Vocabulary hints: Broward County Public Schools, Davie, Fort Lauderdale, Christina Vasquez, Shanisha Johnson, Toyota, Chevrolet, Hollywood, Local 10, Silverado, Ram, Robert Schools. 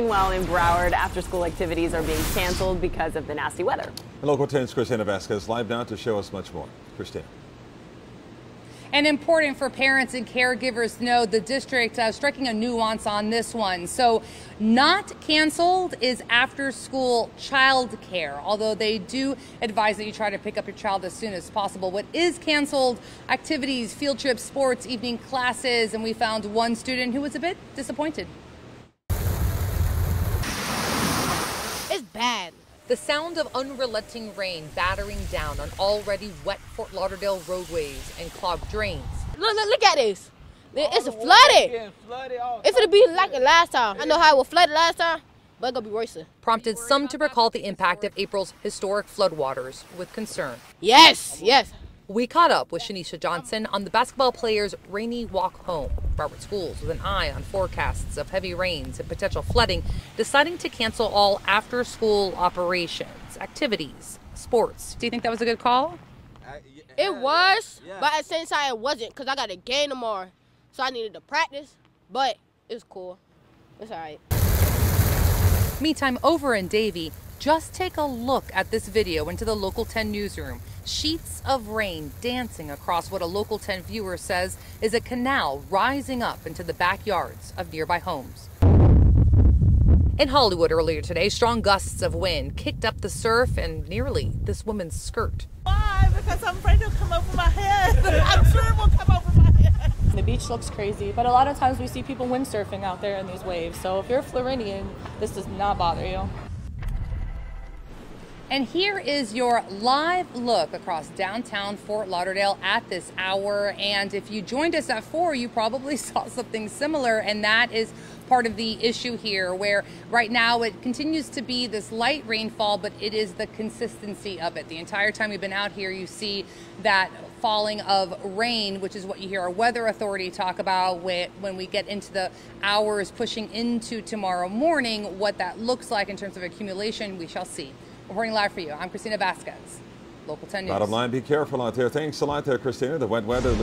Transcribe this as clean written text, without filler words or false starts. Meanwhile, in Broward, after-school activities are being canceled because of the nasty weather. And Local 10's Christina Vasquez live now to show us much more. Christina. And important for parents and caregivers to know, the district striking a nuance on this one. So not canceled is after school child care, although they do advise that you try to pick up your child as soon as possible. What is canceled, activities, field trips, sports, evening classes, and we found one student who was a bit disappointed. It's bad. The sound of unrelenting rain battering down on already wet Fort Lauderdale roadways and clogged drains. Look at this. It's flooded. It's going to be like it last time. I know how it was flooded last time, but it's going to be worse. Prompted some to recall the impact of April's historic floodwaters with concern. Yes. We caught up with Shanisha Johnson on the basketball players' rainy walk home. Robert Schools, with an eye on forecasts of heavy rains and potential flooding, deciding to cancel all after-school operations, activities, sports. Do you think that was a good call? It was, yeah. But at the same time, it wasn't, because I got a game tomorrow, so I needed to practice, but it was cool. It's all right. Meantime, over in Davie, just take a look at this video into the Local 10 newsroom. Sheets of rain dancing across what a Local 10 viewer says is a canal rising up into the backyards of nearby homes. In Hollywood earlier today, strong gusts of wind kicked up the surf and nearly this woman's skirt. Why? Because I'm afraid it'll come over my head. I'm sure it will come over my head. The beach looks crazy, but a lot of times we see people windsurfing out there in these waves. So if you're a Floridian, this does not bother you. And here is your live look across downtown Fort Lauderdale at this hour. And if you joined us at 4, you probably saw something similar. And that is part of the issue here, where right now it continues to be this light rainfall, but it is the consistency of it. The entire time we've been out here, you see that falling of rain, which is what you hear our weather authority talk about when we get into the hours pushing into tomorrow morning. What that looks like in terms of accumulation, we shall see. Reporting live for you, I'm Christina Vasquez, Local 10 News. Bottom line, be careful out there. Thanks a lot there, Christina. The wet weather leads